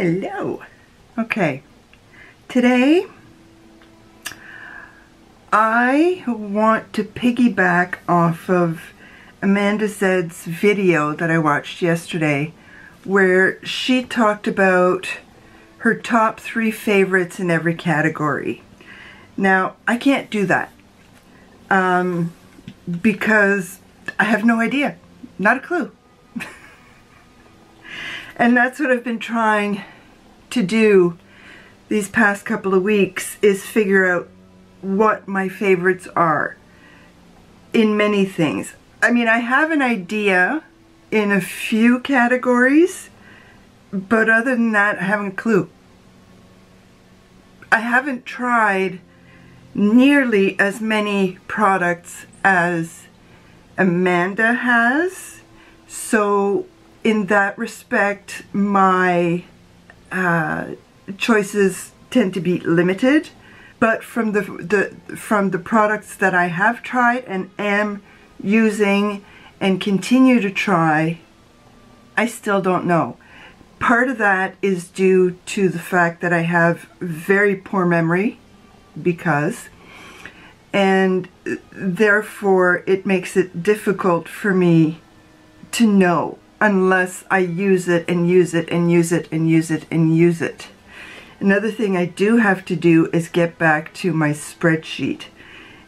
Hello. Okay, today I want to piggyback off of Amanda Zed's video that I watched yesterday where she talked about her top three favorites in every category. Now, I can't do that because I have no idea, not a clue. And that's what I've been trying to do these past couple of weeks, is figure out what my favorites are in many things. I mean, I have an idea in a few categories, but other than that, I haven't a clue. I haven't tried nearly as many products as Amanda has, so in that respect, my choices tend to be limited. But from the products that I have tried and am using and continue to try, I still don't know. Part of that is due to the fact that I have very poor memory, and therefore it makes it difficult for me to know unless I use it and use it and use it and use it and use it. Another thing I do have to do is get back to my spreadsheet.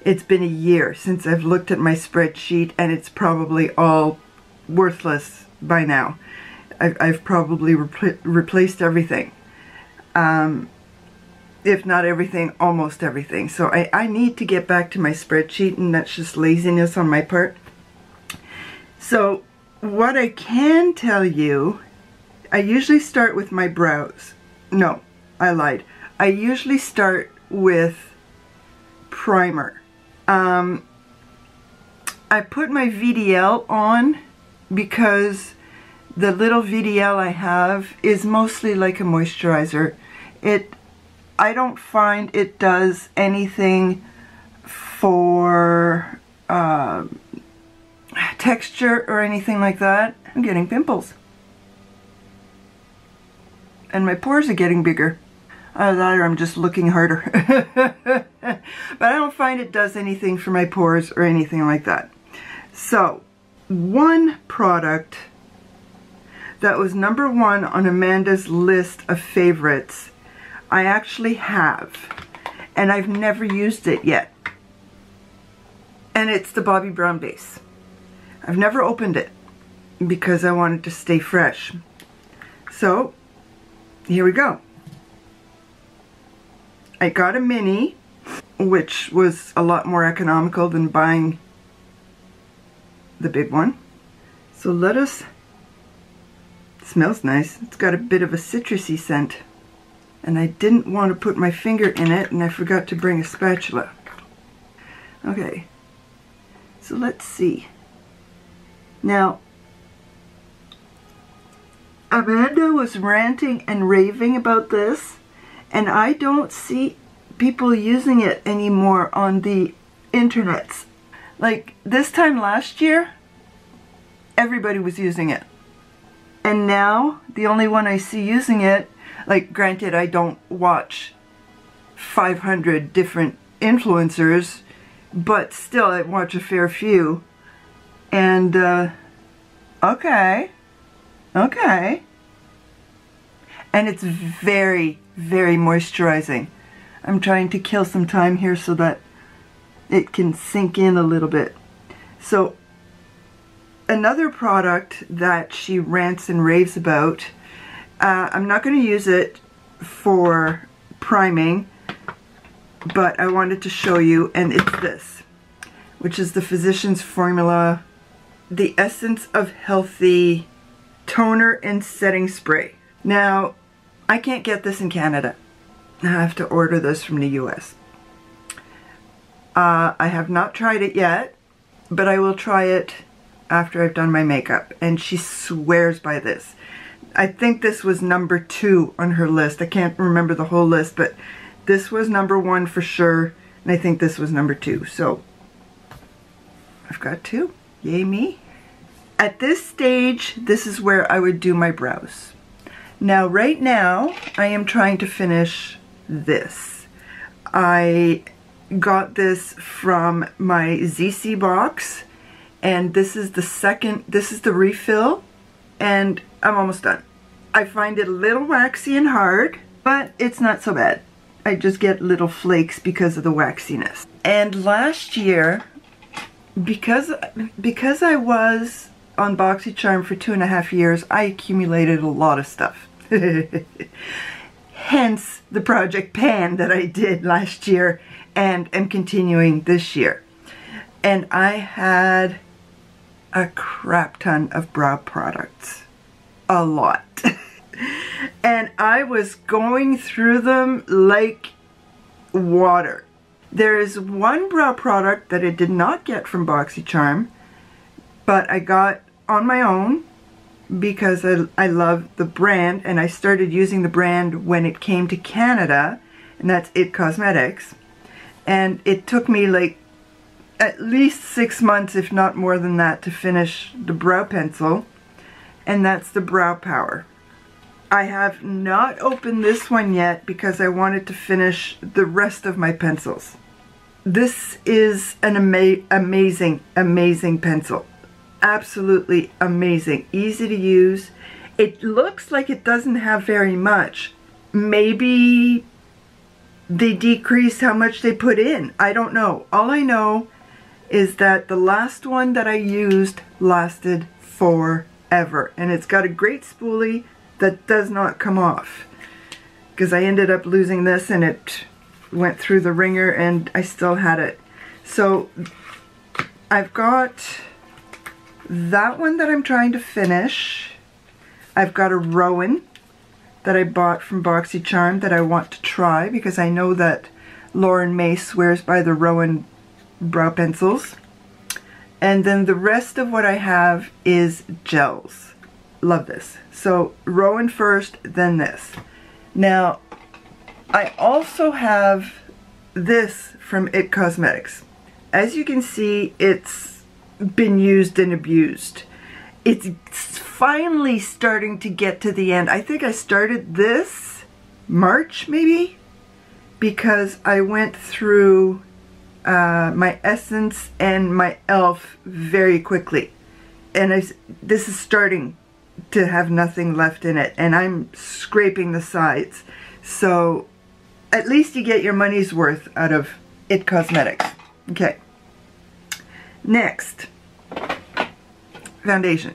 It's been a year since I've looked at my spreadsheet, and it's probably all worthless by now. I've probably replaced everything. If not everything, almost everything. So I need to get back to my spreadsheet, and that's just laziness on my part. So what I can tell you, I usually start with my brows. No, I lied. I usually start with primer. I put my VDL on because the little VDL I have is mostly like a moisturizer. I don't find it does anything for texture or anything like that. I'm getting pimples. And my pores are getting bigger. Either I'm just looking harder. But I don't find it does anything for my pores or anything like that. So, one product that was number one on Amanda's list of favorites I actually have, and I've never used it yet, and it's the Bobbi Brown Base. I've never opened it because I wanted to stay fresh. So here we go. I got a mini, which was a lot more economical than buying the big one. So let us, it smells nice. It's got a bit of a citrusy scent. And I didn't want to put my finger in it, and I forgot to bring a spatula. Okay, so let's see. Now, Amanda was ranting and raving about this, and I don't see people using it anymore on the internets. Like, this time last year, everybody was using it. And now, the only one I see using it, like, granted, I don't watch 500 different influencers, but still I watch a fair few. And, okay. And it's very, very moisturizing. I'm trying to kill some time here so that it can sink in a little bit. So, another product that she rants and raves about, I'm not going to use it for priming, but I wanted to show you, and it's this, which is the Physician's Formula, the Essence of Healthy Toner and Setting Spray. Now, I can't get this in Canada. I have to order this from the US. I have not tried it yet, but I will try it after I've done my makeup, and she swears by this. I think this was number two on her list. I can't remember the whole list, but this was number one for sure, and I think this was number two. So, I've got two. Yay me. At this stage, this is where I would do my brows. Now, right now, I am trying to finish this. I got this from my ZC box, and this is the second, this is the refill, and I'm almost done. I find it a little waxy and hard, but it's not so bad. I just get little flakes because of the waxiness. And last year, because I was on BoxyCharm for 2.5 years, I accumulated a lot of stuff. Hence the Project Pan that I did last year and am continuing this year. And I had a crap ton of brow products. A lot. And I was going through them like water. There is one brow product that I did not get from BoxyCharm, but I got on my own because I love the brand, and I started using the brand when it came to Canada, and that's It Cosmetics. And it took me like at least 6 months, if not more than that, to finish the brow pencil, and that's the Brow Power. I have not opened this one yet because I wanted to finish the rest of my pencils. This is an amazing, amazing pencil. Absolutely amazing. Easy to use. It looks like it doesn't have very much. Maybe they decreased how much they put in. I don't know. All I know is that the last one that I used lasted forever. And it's got a great spoolie that does not come off, because I ended up losing this and it went through the ringer and I still had it. So I've got that one that I'm trying to finish. I've got a Rowan that I bought from BoxyCharm that I want to try because I know that Laura Mercier swears by the Rowan brow pencils. And then the rest of what I have is gels. Love this. So Rowan first, then this. Now, I also have this from It Cosmetics. As you can see, it's been used and abused. It's finally starting to get to the end. I think I started this March, maybe, because I went through my Essence and my e.l.f. very quickly. And this is starting to have nothing left in it, and I'm scraping the sides. So at least you get your money's worth out of It Cosmetics. Okay, next, foundation.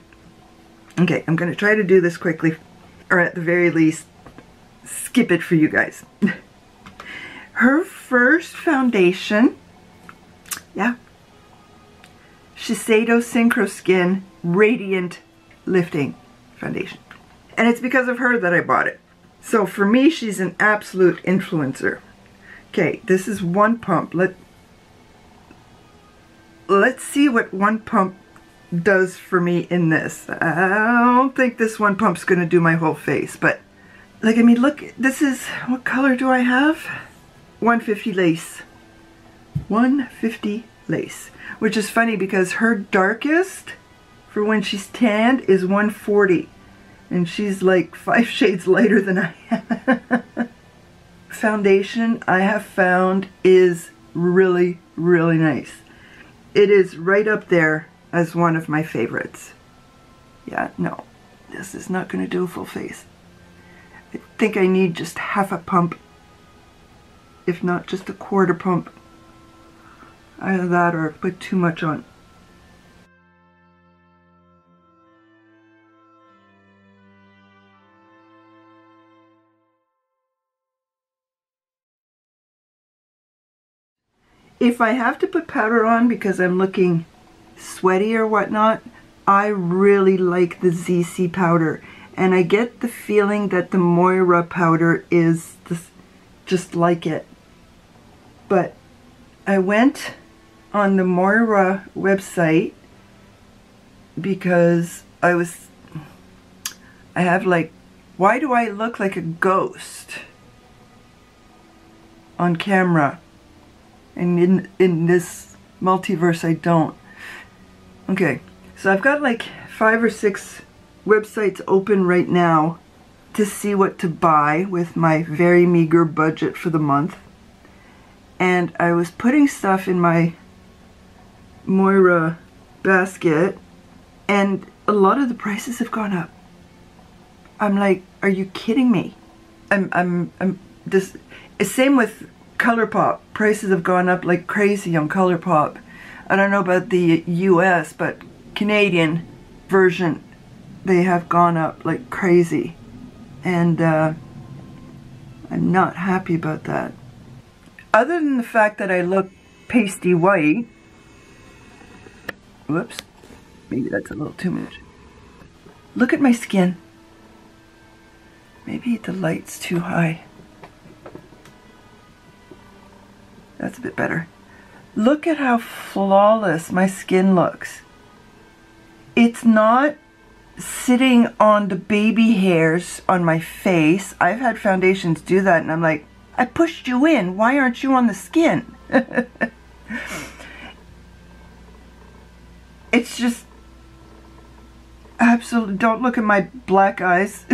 Okay, I'm gonna try to do this quickly, or at the very least skip it for you guys. Her first foundation, yeah, Shiseido Synchro Skin Radiant Lifting foundation. And it's because of her that I bought it. So for me, she's an absolute influencer. Okay, this is one pump. Let's see what one pump does for me in this. I don't think this one pump's going to do my whole face, but like, I mean, look, this is, what color do I have? 150 Lace. 150 Lace. Which is funny because her darkest, for when she's tanned, is 140, and she's like 5 shades lighter than I am. Foundation, I have found, is really, really nice. It is right up there as one of my favorites. Yeah, no, this is not going to do a full face. I think I need just half a pump, if not just a quarter pump. Either that or put too much on. If I have to put powder on because I'm looking sweaty or whatnot, I really like the ZC powder. And I get the feeling that the Moira powder is just like it. But I went on the Moira website because I have like, why do I look like a ghost on camera? And in this multiverse, I don't. Okay, so I've got like 5 or 6 websites open right now to see what to buy with my very meager budget for the month. And I was putting stuff in my Moira basket, and a lot of the prices have gone up. I'm like, are you kidding me? This same with Colourpop. Prices have gone up like crazy on Colourpop. I don't know about the US, but Canadian version, they have gone up like crazy. And I'm not happy about that. Other than the fact that I look pasty white, whoops, maybe that's a little too much. Look at my skin. Maybe the light's too high. That's a bit better. Look at how flawless my skin looks. It's not sitting on the baby hairs on my face. I've had foundations do that and I'm like, I pushed you in, why aren't you on the skin? It's just absolutely, don't look at my black eyes.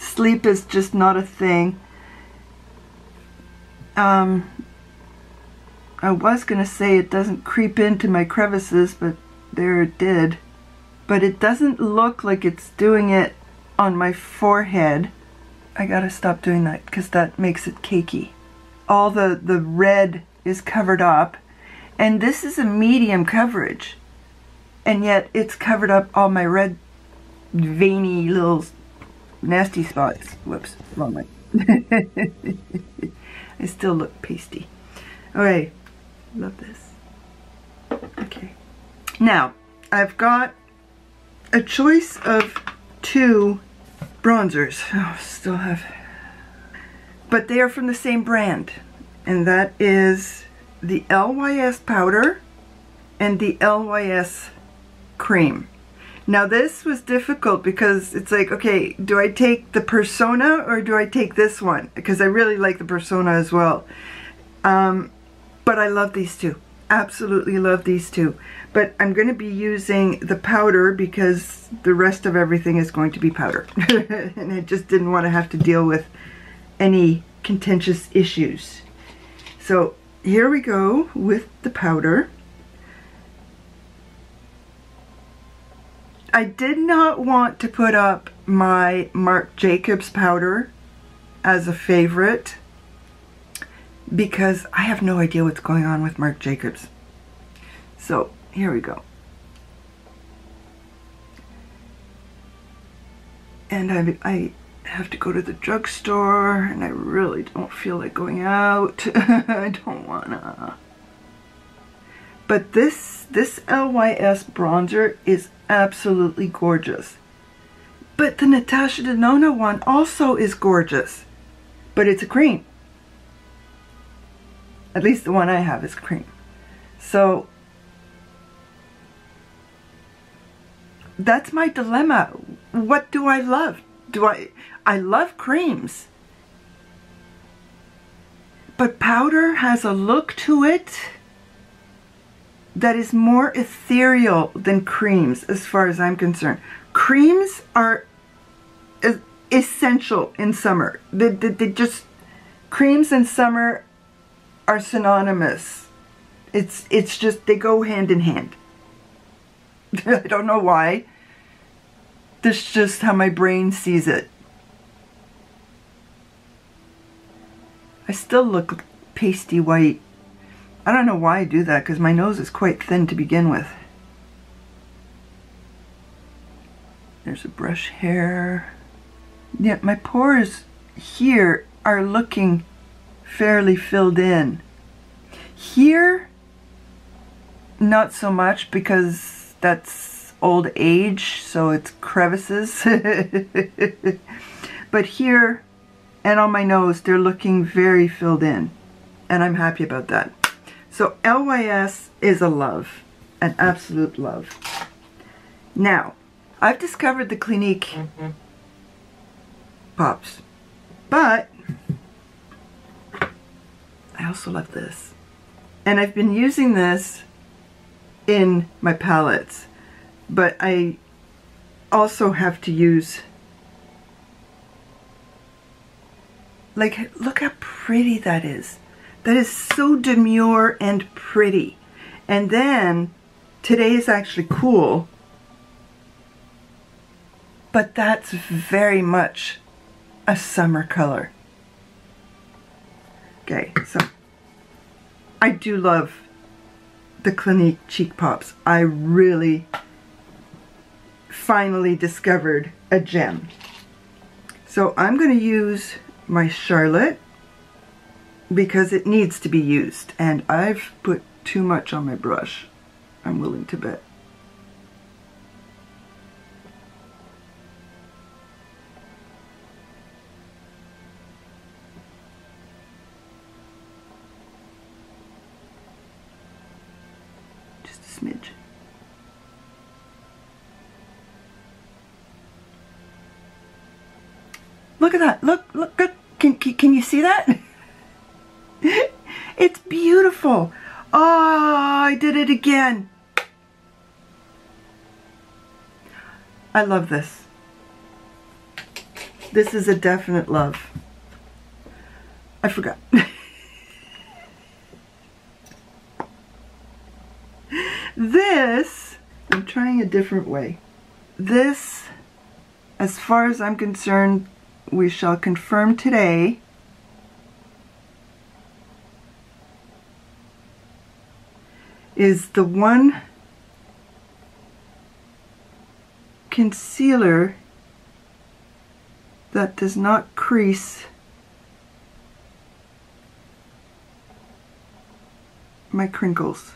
Sleep is just not a thing. I was gonna say it doesn't creep into my crevices, but there it did. But it doesn't look like it's doing it on my forehead. I gotta stop doing that because that makes it cakey. All the red is covered up. And this is a medium coverage, and yet it's covered up all my red veiny little nasty spots. Whoops, wrong way. I still look pasty. Alright, love this. Okay. Now, I've got a choice of two bronzers. Oh, still have. But they are from the same brand, and that is the LYS powder and the LYS cream. Now this was difficult because it's like, okay, do I take the Persona or do I take this one? Because I really like the Persona as well. But I love these two. Absolutely love these two. But I'm going to be using the powder because the rest of everything is going to be powder. And I just didn't want to have to deal with any contentious issues. So here we go with the powder. I did not want to put up my Marc Jacobs powder as a favorite because I have no idea what's going on with Marc Jacobs. So here we go. And I have to go to the drugstore, and I really don't feel like going out. I don't wanna. But this LYS bronzer is absolutely gorgeous. But the Natasha Denona one also is gorgeous. But it's a cream. At least the one I have is cream. So that's my dilemma. What do I love? I love creams, but powder has a look to it that is more ethereal than creams as far as I'm concerned. Creams are essential in summer. They just, creams in summer are synonymous. It's just, they go hand in hand. I don't know why. This is just how my brain sees it. I still look pasty white. I don't know why I do that because my nose is quite thin to begin with. There's a brush hair. Yeah, my pores here are looking fairly filled in. Here, not so much because that's old age, so it's crevices. But here and on my nose, they're looking very filled in, and I'm happy about that. So LYS is a love, an absolute love. Now, I've discovered the Clinique Pops, but I also love this, and I've been using this in my palettes. But I also have to use, like, look how pretty that is. That is so demure and pretty. And then today is actually cool, but that's very much a summer color. Okay, so I do love the Clinique Cheek Pops. I really finally discovered a gem. So I'm going to use my Charlotte because it needs to be used, and I've put too much on my brush, I'm willing to bet. Just a smidge. Look at that. Look. Can you see that? It's beautiful. Oh, I did it again. I love this. This is a definite love. I forgot. This, I'm trying a different way. This, as far as I'm concerned, we shall confirm today. Is the one concealer that does not crease my crinkles.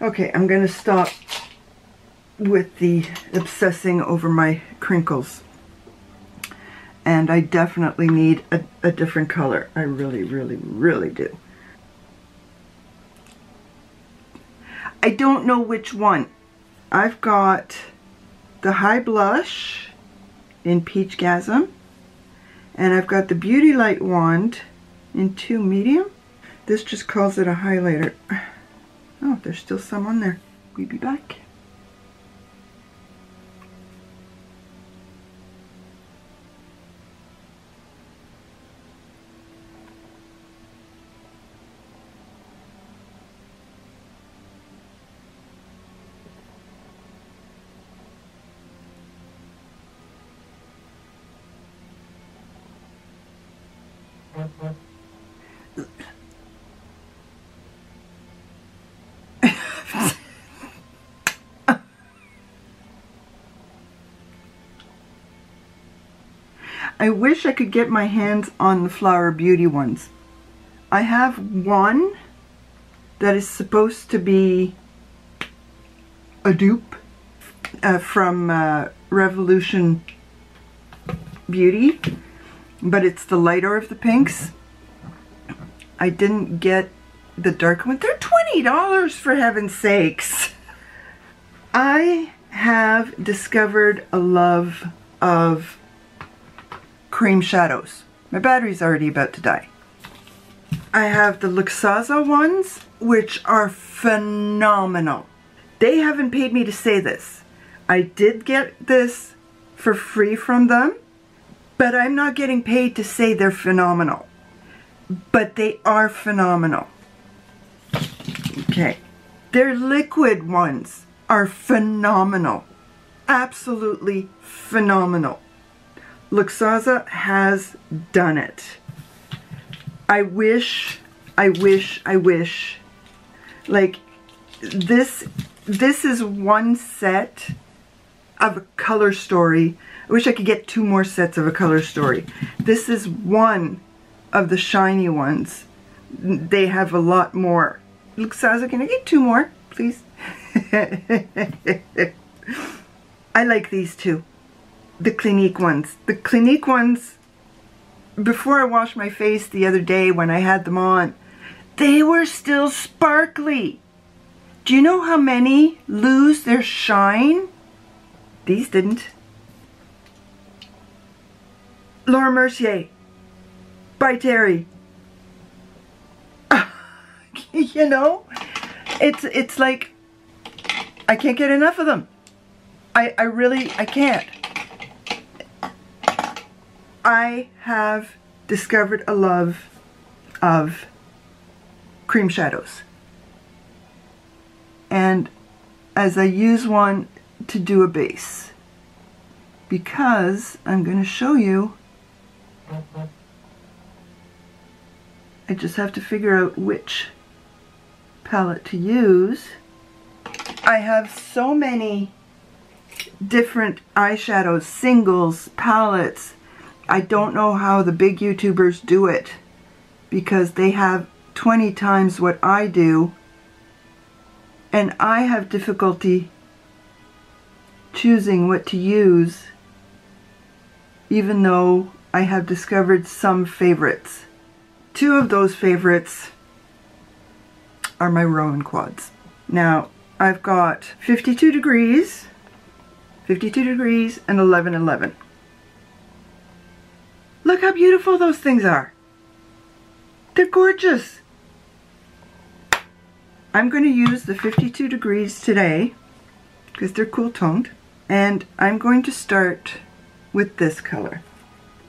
Okay, I'm going to stop with the obsessing over my crinkles. And I definitely need a different color. I really, really, really do. I don't know which one. I've got the High Blush in Peachgasm. And I've got the Beauty Light Wand in 2 Medium. This just calls it a highlighter. Oh, there's still some on there. We'll be back. I wish I could get my hands on the Flower Beauty ones. I have one that is supposed to be a dupe from Revolution Beauty, but it's the lighter of the pinks. I didn't get the dark one. They're $20 for heaven's sakes. I have discovered a love of cream shadows. My battery's already about to die. I have the Luxaza ones, which are phenomenal. They haven't paid me to say this. I did get this for free from them, but I'm not getting paid to say they're phenomenal. But they are phenomenal. Okay. Their liquid ones are phenomenal. Absolutely phenomenal. Luxaza has done it. I wish. Like, this is one set of a color story. I wish I could get 2 more sets of a color story. This is one of the shiny ones. They have a lot more. Luxaza, can I get 2 more, please? I like these 2. the Clinique ones. The Clinique ones, before I washed my face the other day when I had them on, they were still sparkly. Do you know how many lose their shine? These didn't. Laura Mercier, by Terry. You know, it's like, I can't get enough of them. I really can't. I have discovered a love of cream shadows. And as I use one to do a base, because I'm going to show you, I just have to figure out which palette to use. I have so many different eyeshadows, singles, palettes. I don't know how the big YouTubers do it, because they have 20 times what I do, and I have difficulty choosing what to use, even though I have discovered some favorites. Two of those favorites are my Rowan quads. Now, I've got 52 degrees, and 1111. Look how beautiful those things are. They're gorgeous. I'm going to use the 52 degrees today because they're cool toned, and I'm going to start with this color.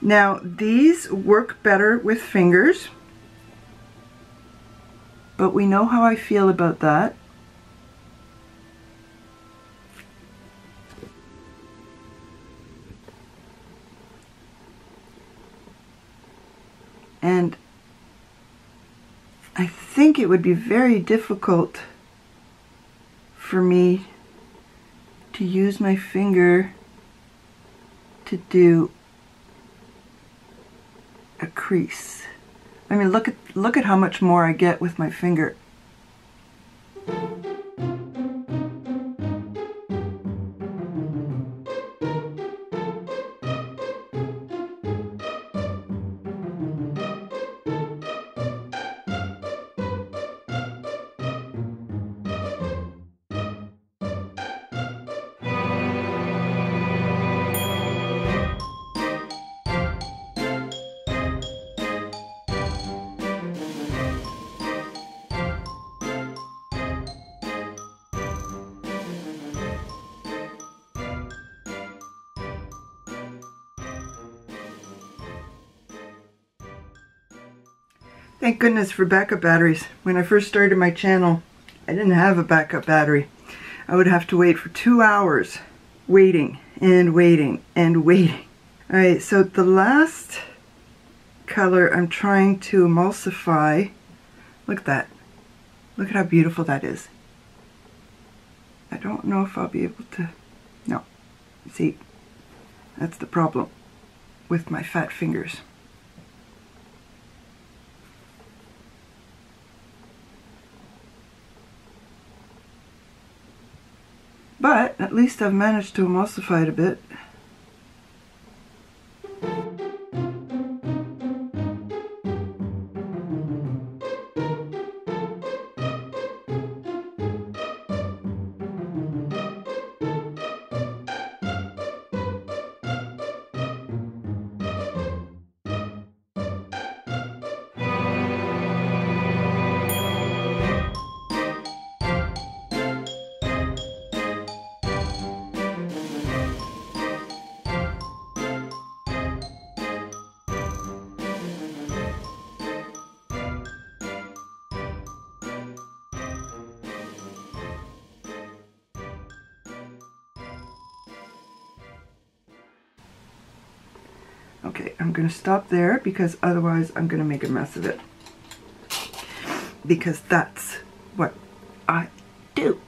Now, these work better with fingers, but we know how I feel about that. And I think it would be very difficult for me to use my finger to do a crease. I mean, look at how much more I get with my finger. Thank goodness for backup batteries. When I first started my channel, I didn't have a backup battery. I would have to wait for 2 hours, waiting and waiting and waiting. All right, so the last color I'm trying to emulsify, look at that. Look at how beautiful that is. I don't know if I'll be able to, no. See, that's the problem with my fat fingers. But at least I've managed to emulsify it a bit. Okay, I'm going to stop there because otherwise I'm going to make a mess of it. Because that's what I do.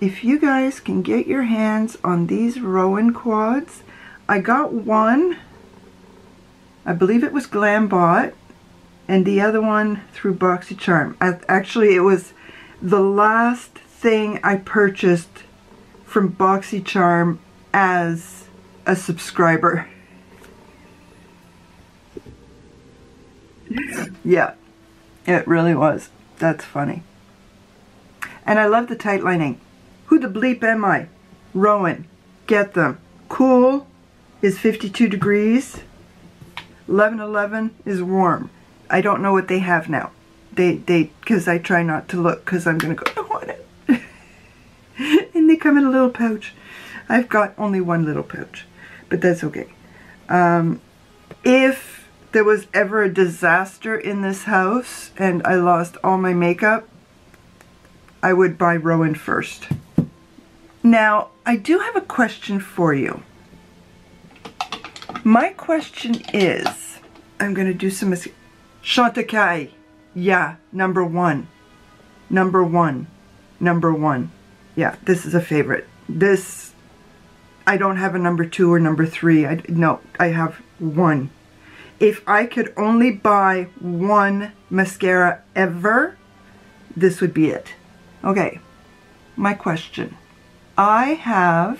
If you guys can get your hands on these Rowan quads, I got one, I believe it was Glambot, and the other one through BoxyCharm. Actually, it was the last thing I purchased from BoxyCharm as a subscriber. Yeah, it really was. That's funny. And I love the tight lining. Who the bleep am I? Rowan. Get them. Cool is 52 degrees. 1111 is warm. I don't know what they have now. They because I try not to look because I'm going to go, I want it. And they come in a little pouch. I've got only one little pouch, but that's okay. If there was ever a disaster in this house and I lost all my makeup, I would buy Rowan first. Now, I do have a question for you. My question is, I'm going to do some Chantecaille. Yeah, number one. Yeah, this is a favorite. This, I don't have a number two or number three. No, I have one. If I could only buy one mascara ever, this would be it. Okay, my question. I have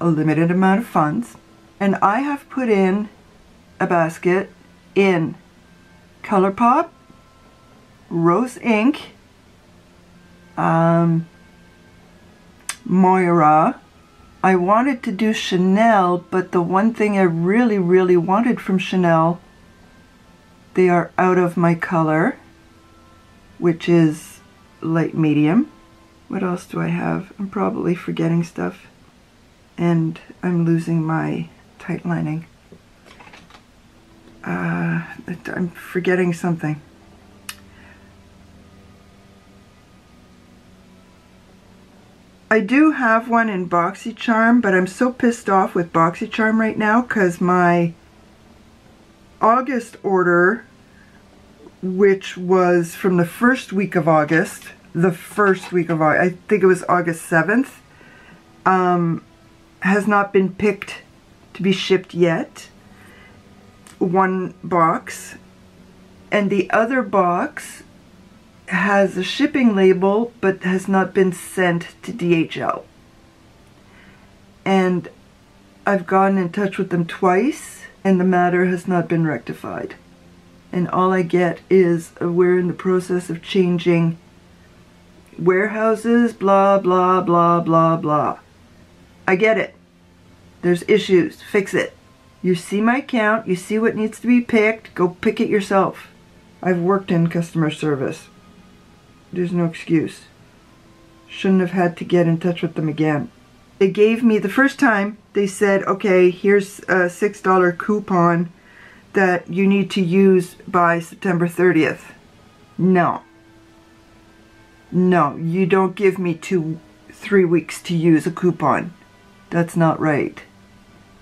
a limited amount of funds, and I have put in a basket in Colourpop, Rose Inc, Moira. I wanted to do Chanel, but the one thing I really, really wanted from Chanel, they are out of my color, which is light medium. What else do I have? I'm probably forgetting stuff, and I'm losing my tight lining. I'm forgetting something. I do have one in BoxyCharm, but I'm so pissed off with BoxyCharm right now because my August order, which was from the first week of August, I think it was August 7th, has not been picked to be shipped yet. One box, and the other box has a shipping label but has not been sent to DHL. And I've gotten in touch with them twice, and the matter has not been rectified. And all I get is, we're in the process of changing warehouses, blah, blah, blah, blah, blah. I get it. There's issues. Fix it. You see my count. You see what needs to be picked. Go pick it yourself. I've worked in customer service. There's no excuse. Shouldn't have had to get in touch with them again. They gave me, the first time, they said, okay, here's a $6 coupon that you need to use by September 30th. No. No, you don't give me 2-3 weeks to use a coupon. That's not right.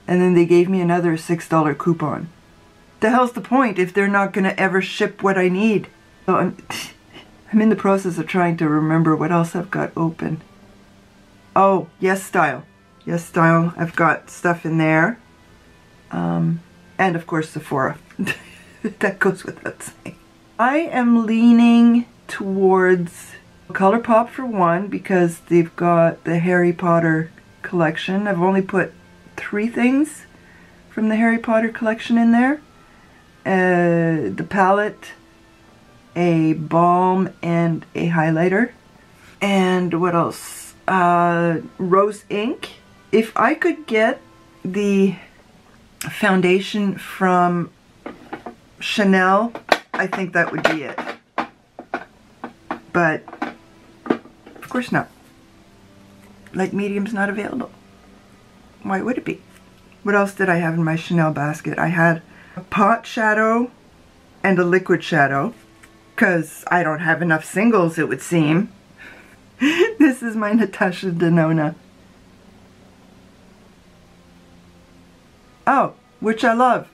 And then they gave me another $6 coupon. The hell's the point if they're not going to ever ship what I need? So I'm in the process of trying to remember what else I've got open. Oh, Yes Style. Yes Style, I've got stuff in there. And of course Sephora. That goes without saying. I am leaning towards Colourpop for one because they've got the Harry Potter collection. I've only put 3 things from the Harry Potter collection in there. The palette, a balm, and a highlighter. And what else? Rose Inc. If I could get the foundation from Chanel, I think that would be it. But of course not. Light medium's not available. Why would it be? What else did I have in my Chanel basket? I had a pot shadow and a liquid shadow, because I don't have enough singles, it would seem. This is my Natasha Denona. Oh, which I love.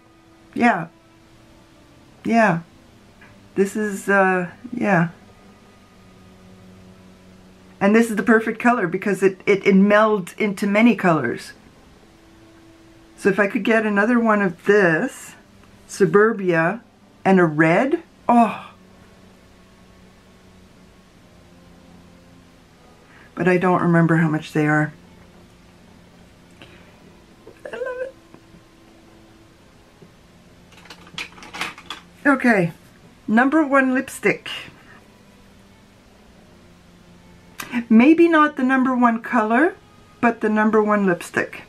Yeah. Yeah. This is, yeah. And this is the perfect color because it melds into many colors. So if I could get another one of this, Suburbia, and a red, oh, but I don't remember how much they are. I love it. Okay, number 1 lipstick. Maybe not the number 1 color, but the number 1 lipstick.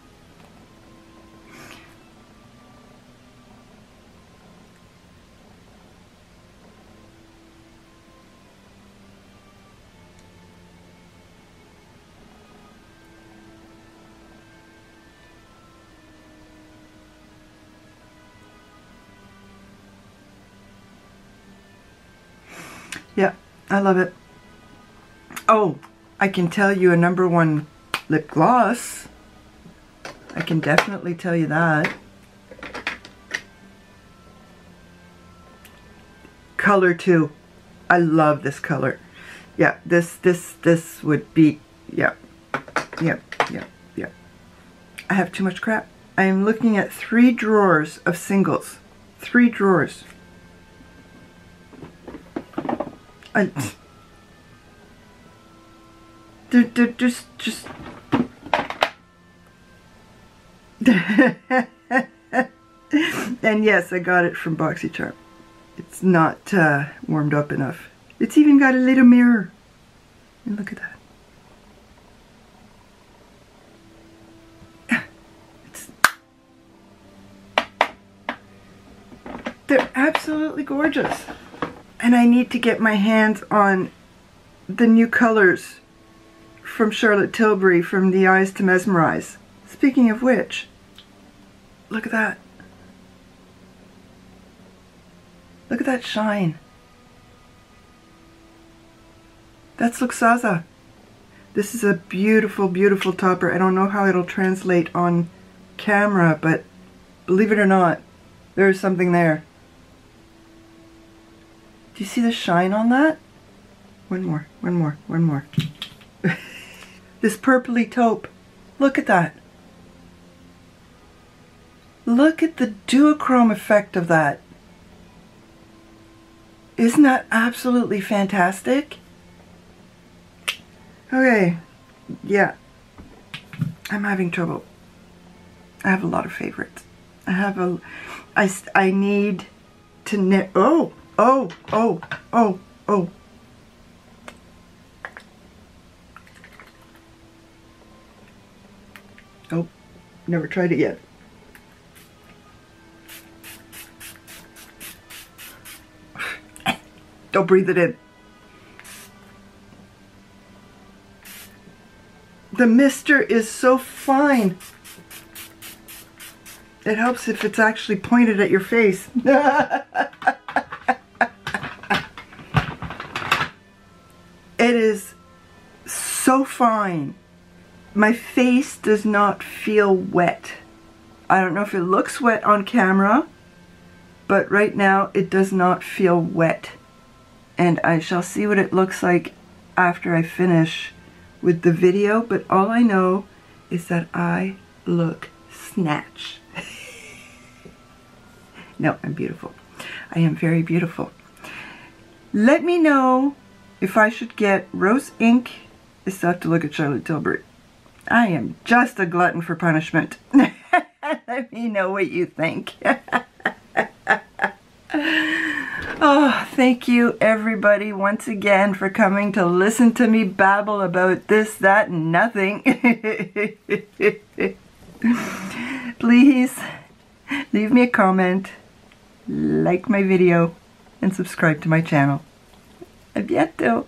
Yeah, I love it. Oh, I can tell you a number 1 lip gloss. I can definitely tell you that. Color 2. I love this color. Yeah, this would be, yeah. I have too much crap. I am looking at 3 drawers of singles. 3 drawers. Just and yes, I got it from BoxyCharm. It's not warmed up enough. It's even got a little mirror. And look at that. It's... They're absolutely gorgeous. And I need to get my hands on the new colors from Charlotte Tilbury from the Eyes to Mesmerize. Speaking of which, look at that. Look at that shine. That's Luxaza. This is a beautiful, beautiful topper. I don't know how it'll translate on camera, but believe it or not, there is something there. Do you see the shine on that? One more. This purpley taupe. Look at that. Look at the duochrome effect of that. Isn't that absolutely fantastic? Okay, yeah. I'm having trouble. I have a lot of favorites. I need to knit. Oh. Oh, never tried it yet. Don't breathe it in. The mister is so fine. It helps if it's actually pointed at your face. It is so fine. My face does not feel wet. I don't know if it looks wet on camera, but right now it does not feel wet. And I shall see what it looks like after I finish with the video, but all I know is that I look snatch. No, I'm beautiful. I am very beautiful. Let me know if I should get rose ink. I still have to look at Charlotte Tilbury. I am just a glutton for punishment. Let me know what you think. Oh, thank you everybody once again for coming to listen to me babble about this, that, and nothing. Please leave me a comment, like my video, and subscribe to my channel. A bientôt!